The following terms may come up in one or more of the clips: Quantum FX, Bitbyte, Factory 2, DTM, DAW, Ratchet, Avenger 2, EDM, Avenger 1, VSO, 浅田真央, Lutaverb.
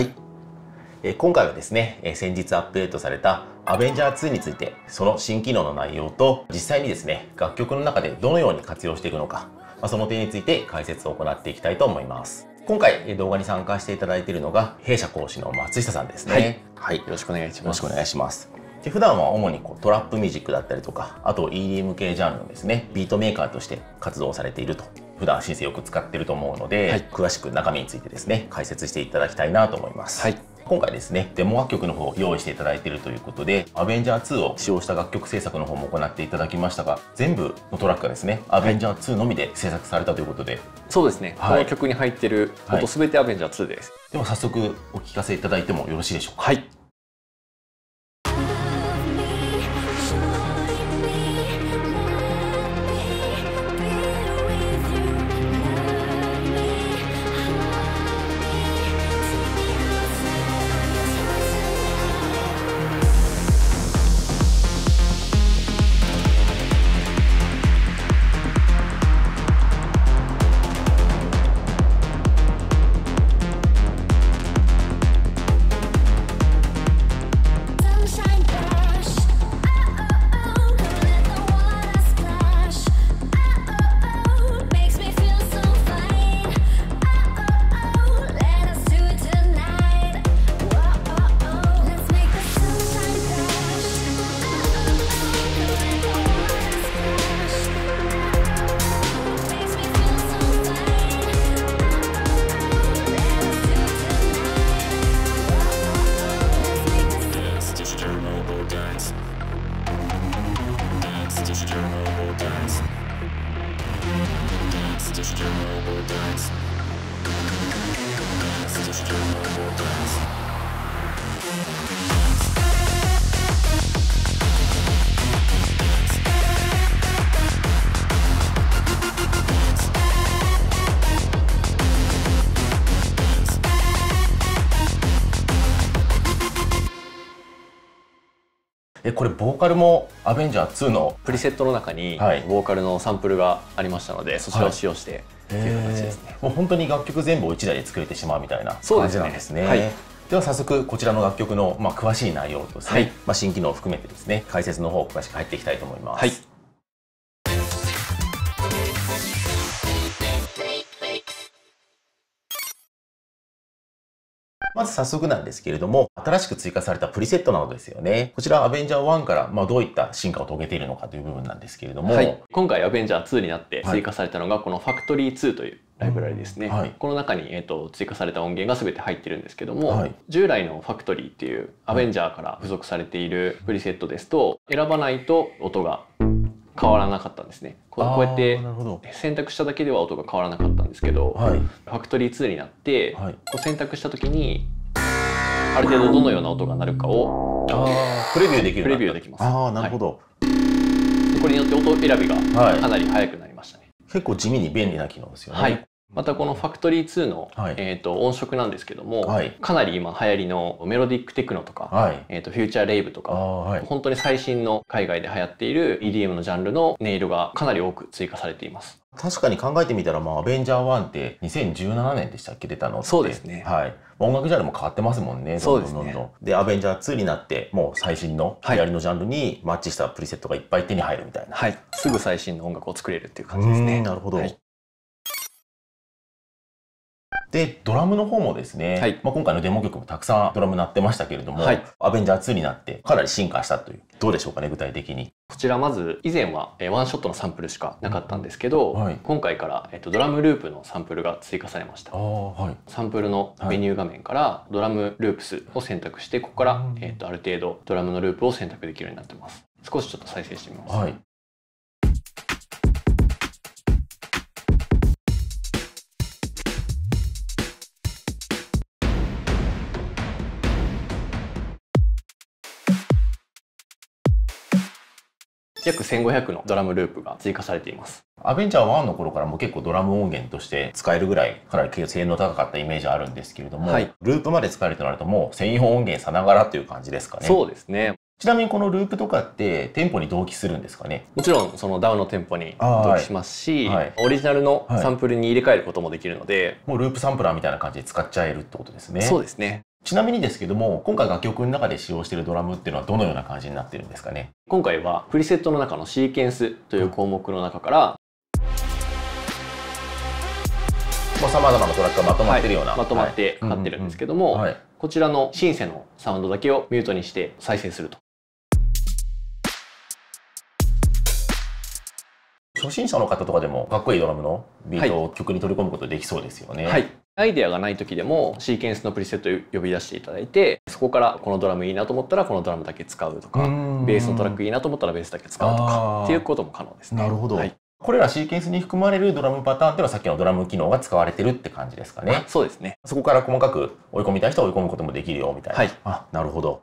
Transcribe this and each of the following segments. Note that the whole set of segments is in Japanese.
はい、今回はですね、先日アップデートされた Avenger 2について、その新機能の内容と実際にですね、楽曲の中でどのように活用していくのか、その点について解説を行っていきたいと思います。今回動画に参加していただいているのが弊社講師の松下さんですね。はい、はい、よろしくお願いします。よろしくお願いします。で、普段は主にトラップミュージックだったりとか、あと EDM 系ジャンルのですね、ビートメーカーとして活動されていると、普段シンセよく使っていると思うので、はい、詳しく中身についてですね、解説していただきたいなと思います。はい、今回ですね、デモ楽曲の方を用意していただいているということで、Avenger 2を使用した楽曲制作の方も行っていただきましたが、全部のトラックがですね、Avenger 2のみで制作されたということで。そうですね、はい、この曲に入っている音すべて Avenger 2です。では早速お聞かせいただいてもよろしいでしょうか。はい。これボーカルもアベンジャー2のプリセットの中にボーカルのサンプルがありましたので、そちらを使用してという形ですね。もう本当に楽曲全部を1台で作れてしまうみたいな感じなんですね。はい、では早速こちらの楽曲の詳しい内容とですね、はい、新機能を含めてですね、解説の方を詳しく入っていきたいと思います。はい、まず早速なんですけれども、新しく追加されたプリセットなどですよね。こちら Avenger 1からどういった進化を遂げているのかという部分なんですけれども、はい、今回 Avenger 2になって追加されたのがこの Factory 2というライブラリですね。はい、この中に追加された音源が全て入ってるんですけども、はい、従来の Factory っていうアベンジャーから付属されているプリセットですと、選ばないと音が変わらなかったんですね。こうやって選択しただけでは音が変わらなかったんですけど、はい、ファクトリー2になって、はい、選択した時にある程度どのような音が鳴るかをプレビューできる。プレビューできます。なるほど。はい、これによって音選びがかなり速くなりましたね。はい、結構地味に便利な機能ですよね。はい、またこのファクトリー2の、はい、音色なんですけども、はい、かなり今流行りのメロディックテクノとか、はい、フューチャーレイブとか、はい、本当に最新の海外で流行っている EDM のジャンルの音色がかなり多く追加されています。確かに考えてみたら、アベンジャー1って2017年でしたっけ、出たのって。そうですね。はい。音楽ジャンルも変わってますもんね。そうですね。で、アベンジャー2になって、もう最新の流行りのジャンルにマッチしたプリセットがいっぱい手に入るみたいな。はい。すぐ最新の音楽を作れるっていう感じですね。なるほど。はい、で、ドラムの方もですね、はい、今回のデモ曲もたくさんドラム鳴ってましたけれども、はい、アベンジャー2になってかなり進化したという、どうでしょうかね、具体的に。こちらまず以前はワンショットのサンプルしかなかったんですけど、はい、今回からドラムループのサンプルが追加されました。はい、サンプルのメニュー画面からドラムループスを選択して、ここからある程度ドラムのループを選択できるようになってます。少しちょっと再生してみます。はい、約1500のドラムループが追加されています。アベンジャー1の頃からも結構ドラム音源として使えるぐらいかなり性能高かったイメージあるんですけれども、はい、ループまで使えるとなると、もう専用音源さながらという感じですかね。そうですね。ちなみにこのループとかってテンポに同期するんですかね。もちろんその DAW のテンポに同期しますし、はいはい、オリジナルのサンプルに入れ替えることもできるので、はい、もうループサンプラーみたいな感じで使っちゃえるってことですね。そうですね。ちなみにですけども、今回楽曲の中で使用しているドラムっていうのはどのような感じになってるんですかね。今回はプリセットの中のシーケンスという項目の中から、さまざまなトラックがまとまってるような、まとまってかかってるんですけども、こちらのシンセのサウンドだけをミュートにして再生すると。初心者の方とかでもかっこいいドラムのビートを曲に取り込むことできそうですよね。はい、アイデアがない時でもシーケンスのプリセットを呼び出していただいて、そこからこのドラムいいなと思ったらこのドラムだけ使うとか、ベースのトラックいいなと思ったらベースだけ使うとかっていうことも可能ですね。なるほど。はい、これらシーケンスに含まれるドラムパターンっていうのはさっきのドラム機能が使われてるって感じですかね。そうですね。そこから細かく追い込みたい人は追い込むこともできるよみたいな。はい、あ、なるほど。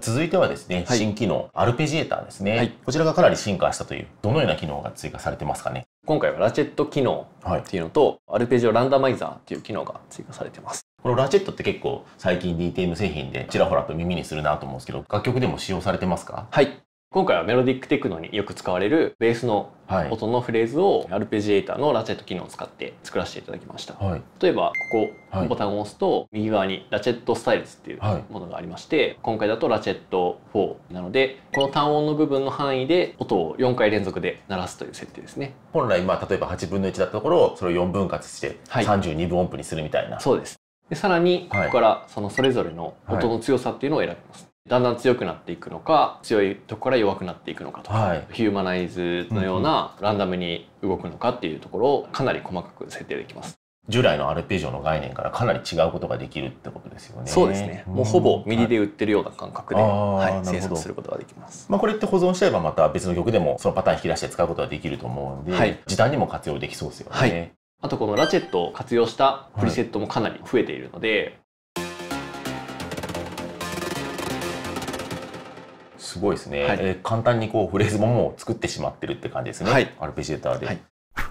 続いてはですね、はい、新機能アルペジエーターですね、はい、こちらがかなり進化したという、どのような機能が追加されてますかね。今回はラチェット機能っていうのと、はい、アルペジオランダマイザーっていう機能が追加されてます。このラチェットって結構最近 DTM 製品でちらほらと耳にするなと思うんですけど、楽曲でも使用されてますか。はい、今回はメロディックテクノによく使われるベースの音のフレーズをアルペジエーターのラチェット機能を使って作らせていただきました。はい、例えばここボタンを押すと右側にラチェットスタイルズっていうものがありまして、はい、今回だとラチェット4なので、この単音の部分の範囲で音を4回連続で鳴らすという設定ですね。本来まあ例えば8分の1だったところをそれを4分割して32分音符にするみたいな。そうです。でさらにここからそのそれぞれの音の強さっていうのを選びます。だんだん強くなっていくのか、強いとこから弱くなっていくのかとか、はい、ヒューマナイズのようなランダムに動くのかっていうところをかなり細かく設定できます。従来のアルペジオの概念からかなり違うことができるってことですよね。そうですね。もうほぼミディで売ってるような感覚で、はい、制作することができます。まあこれって保存しちゃえばまた別の曲でもそのパターン引き出して使うことができると思うんで、はい、時短にも活用できそうですよね。はい、あとこのラチェットを活用したプリセットもかなり増えているので、はい、すごいですね。はい、簡単にこうフレーズももう作ってしまってるって感じですね。はい、アルペジエーターで。はい、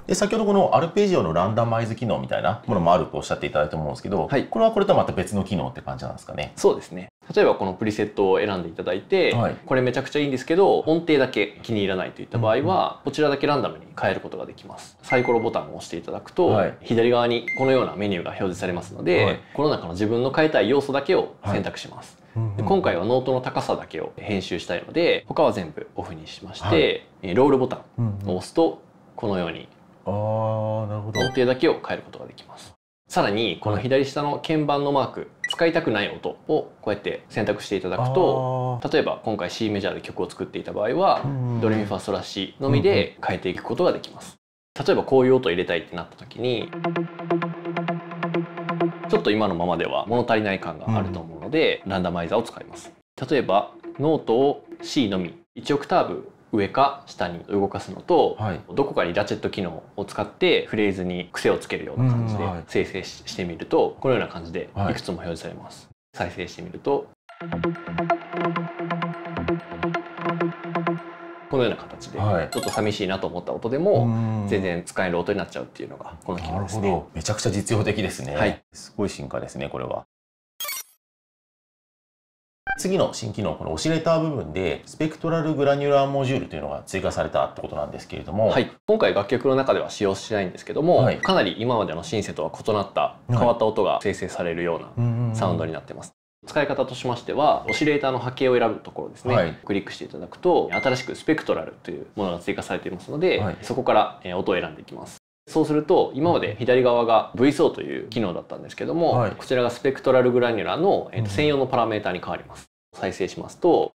で先ほどこのアルペジオのランダマイズ機能みたいなものもあるとおっしゃっていただいたと思うんですけど、はい、これはこれとはまた別の機能って感じなんですかね。そうですね。例えばこのプリセットを選んでいただいて、はい、これめちゃくちゃいいんですけど音程だけ気に入らないといった場合は、こちらだけランダムに変えることができます。サイコロボタンを押していただくと、はい、左側にこのようなメニューが表示されますので、はい、この中の自分の変えたい要素だけを選択します、はい、で今回はノートの高さだけを編集したいので他は全部オフにしまして、はい、ロールボタンを押すとこのように音程だけを変えることができます。さらにこの左下の鍵盤のマーク、使いたくない音をこうやって選択していただくと、例えば今回 C メジャーで曲を作っていた場合はドレミファソラシのみで変えていくことができます。例えばこういう音を入れたいってなった時にちょっと今のままでは物足りない感があると思うので、ランダマイザーを使います。例えばノートを C のみ1オクターブ上か下に動かすのと、はい、どこかにラチェット機能を使ってフレーズに癖をつけるような感じで生成してみると、このような感じでいくつも表示されます。はい、再生してみるとこのような形で、はい、ちょっと寂しいなと思った音でも全然使える音になっちゃうっていうのがこの機能ですね。なるほど。めちゃくちゃ実用的ですね。はい、すごい進化ですね、これは。次の新機能、このオシレーター部分でスペクトラルグラニュラーモジュールというのが追加されたってことなんですけれども、はい、今回楽曲の中では使用してないんですけども、はい、かなり今までのシンセとは異なった変わった音が生成されるようなサウンドになってます。使い方としましてはオシレーターの波形を選ぶところですね、はい、クリックしていただくと新しくスペクトラルというものが追加されていますので、はい、そこから音を選んでいきます。そうすると今まで左側が VSO という機能だったんですけども、はい、こちらがスペクトラルグラニュラーの専用のパラメータに変わります。再生しますとこ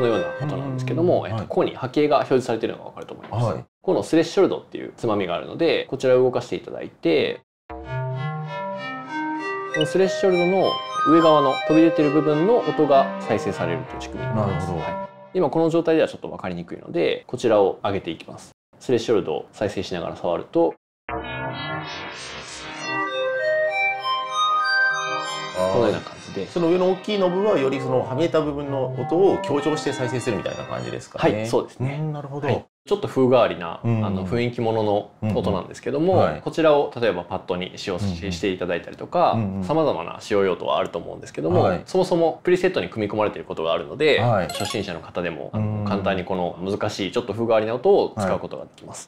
のような音なんですけども、ここに波形が表示されているのが分かると思います。はい、このスレッショルドっていうつまみがあるのでこちらを動かしていただいて、このスレッショルドの上側の飛び出てる部分の音が再生されるという仕組みになります。はい、今この状態ではちょっと分かりにくいのでこちらを上げていきます。スレッショルドを再生しながら触るとこのような感じで、その上の大きいノブはよりそのはみ出た部分の音を強調して再生するみたいな感じですかね。はい、そうですね。なるほど。はい、ちょっと風変わりな雰囲気ものの音なんですけども、こちらを例えばパッドに使用していただいたりとか、さまざまな使用用途はあると思うんですけども、はい、そもそもプリセットに組み込まれていることがあるので、はい、初心者の方でも簡単にこの難しいちょっと風変わりな音を使うことができます。は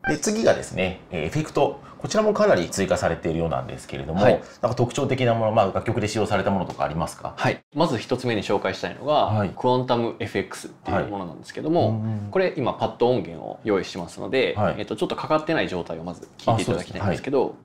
い、で次がですね、エフェクト。こちらもかなり追加されているようなんですけれども、はい、なんか特徴的なもの、まあ、楽曲で使用されたものとかありますか？はい、まず1つ目に紹介したいのが、はい、Quantum FX っていうものなんですけども、はい、これ今パッド音源を用意してますので、はい、ちょっとかかってない状態をまず聞いていただきたいんですけど、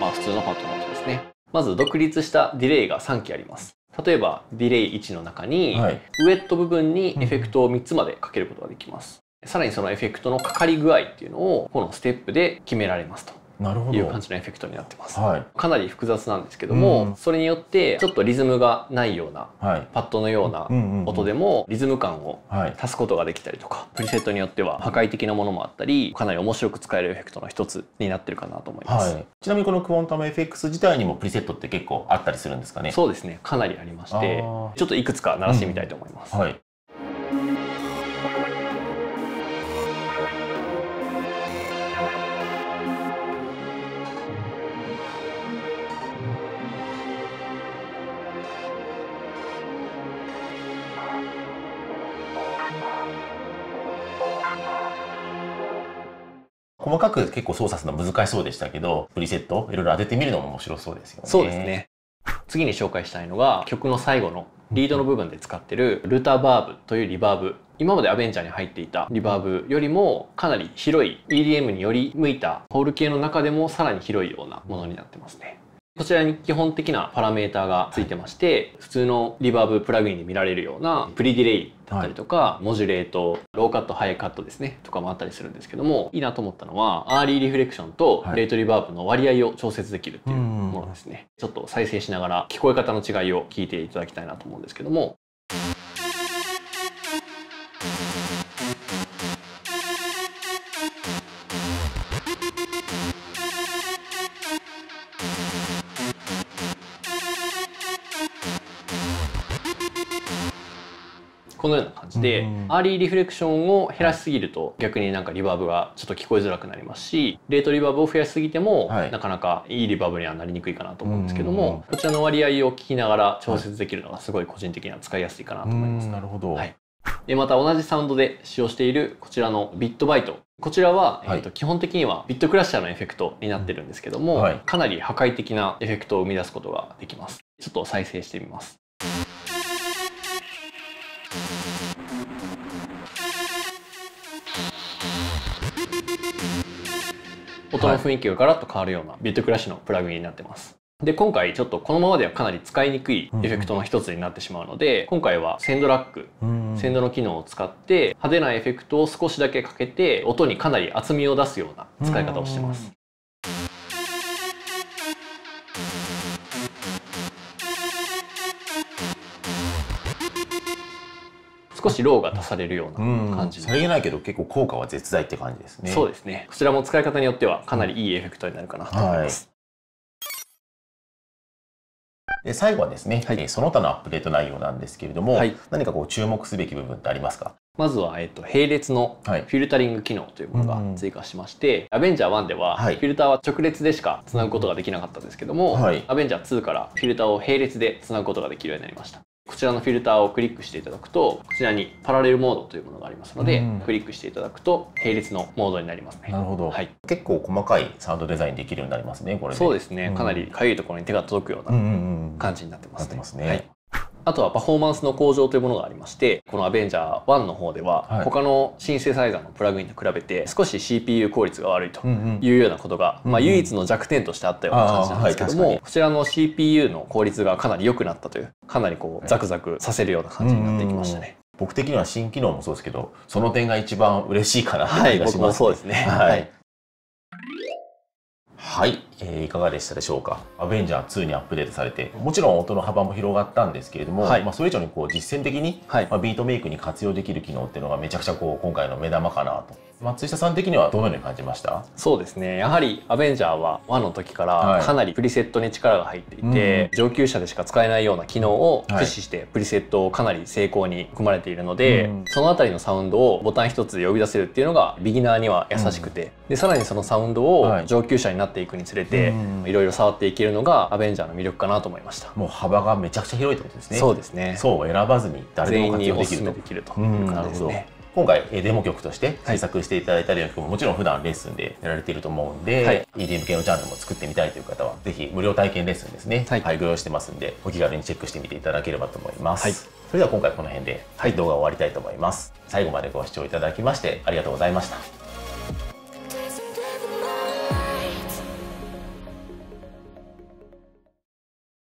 まあ普通のパッドの音ですね。まず独立したディレイが3基あります。例えばディレイ1の中に、はい、ウエット部分にエフェクトを3つまでかけることができます。さらにそのエフェクトのかかり具合っていうのをこのステップで決められますという感じのエフェクトになってます。はい、かなり複雑なんですけども、それによってちょっとリズムがないような、はい、パッドのような音でもリズム感を足すことができたりとか、プリセットによっては破壊的なものもあったり、かなり面白く使えるエフェクトの一つになってるかなと思います。はい、ちなみにこのQuantum FX自体にもプリセットって結構あったりするんですかね？そうですね、かなりありまして、ちょっといくつか鳴らしてみたいと思います。はい、細かく結構操作するのは難しそうでしたけど、プリセットいろいろ当ててみるのも面白そうですよね。そうですね。次に紹介したいのが曲の最後のリードの部分で使ってるルタバーブというリバーブ。今までアベンジャーに入っていたリバーブよりもかなり広い EDM により向いたホール系の中でもさらに広いようなものになってますね。こちらに基本的なパラメーターがついてまして、はい、普通のリバーブプラグインで見られるようなプリディレイだったりとか、はい、モジュレート、ローカット、ハイカットですねとかもあったりするんですけども、いいなと思ったのはアーリーリフレクションとレートリバーブの割合を調節できるっていうものですね。はい、ちょっと再生しながら聞こえ方の違いを聞いていただきたいなと思うんですけども。このような感じで、アーリーリフレクションを減らしすぎると逆になんかリバーブがちょっと聞こえづらくなりますし、レートリバーブを増やしすぎてもなかなかいいリバーブにはなりにくいかなと思うんですけども、こちらの割合を聞きながら調節できるのがすごい個人的には使いやすいかなと思います。なるほど。はい、でまた同じサウンドで使用しているこちらのビットバイト。こちらは、基本的にはビットクラッシャーのエフェクトになってるんですけども、かなり破壊的なエフェクトを生み出すことができます。ちょっと再生してみます。音の雰囲気がガラッと変わるようなビットクラッシュのプラグインになってます。で今回ちょっとこのままではかなり使いにくいエフェクトの一つになってしまうので、今回はセンドラック、センドの機能を使って派手なエフェクトを少しだけかけて音にかなり厚みを出すような使い方をしてます。少しローが足されるような感じで、さりげないけど結構効果は絶大って感じですね。そうですね。こちらも使い方によってはかなりいいエフェクトになるかなと思います。で最後はですね、その他のアップデート内容なんですけれども、何かこう注目すべき部分ってありますか？まずは、並列のフィルタリング機能というものが追加しまして、Avenger 1ではフィルターは直列でしかつなぐことができなかったんですけども、Avenger 2からフィルターを並列でつなぐことができるようになりました。こちらのフィルターをクリックしていただくと、こちらにパラレルモードというものがありますので、クリックしていただくと並列のモードになりますね。なるほど。はい、結構細かいサウンドデザインできるようになりますね、これね。そうですね。かなりかゆいところに手が届くような感じになってますね。はい。あとはパフォーマンスの向上というものがありまして、この Avenger 1の方では他のシンセサイザーのプラグインと比べて少し CPU 効率が悪いというようなことが、唯一の弱点としてあったような感じなんですけども、こちらの CPU の効率がかなり良くなったという、かなりこうザクザクさせるような感じになってきましたね。僕的には新機能もそうですけど、その点が一番嬉しいかなという気がします。僕もそうですね。はい、いかがでしたでしょうか。アベンジャー2にアップデートされて、もちろん音の幅も広がったんですけれども、それ以上にこう実践的に、ビートメイクに活用できる機能っていうのがめちゃくちゃこう今回の目玉かなと。松下さん的にはどのように感じました？そうですね、やはりアベンジャーは1の時からかなりプリセットに力が入っていて、上級者でしか使えないような機能を駆使してプリセットをかなり精巧に組まれているので、そのあたりのサウンドをボタン一つで呼び出せるっていうのがビギナーには優しくて、でさらにそのサウンドを上級者になっていくにつれていろいろ触っていけるのがアベンジャーの魅力かなと思いました。もう幅がめちゃくちゃ広いってことですね。そうですね。層を選ばずに誰でも活用できると。全員にお勧めできるという感じですね。今回デモ曲として制作していただいたりの曲ももちろん普段レッスンでやられていると思うんで、はい、EDM 系のジャンルも作ってみたいという方はぜひ無料体験レッスンですね、はい、ご用意してますんでお気軽にチェックしてみていただければと思います、はい、それでは今回この辺で動画を終わりたいと思います。最後までご視聴いただきましてありがとうございました。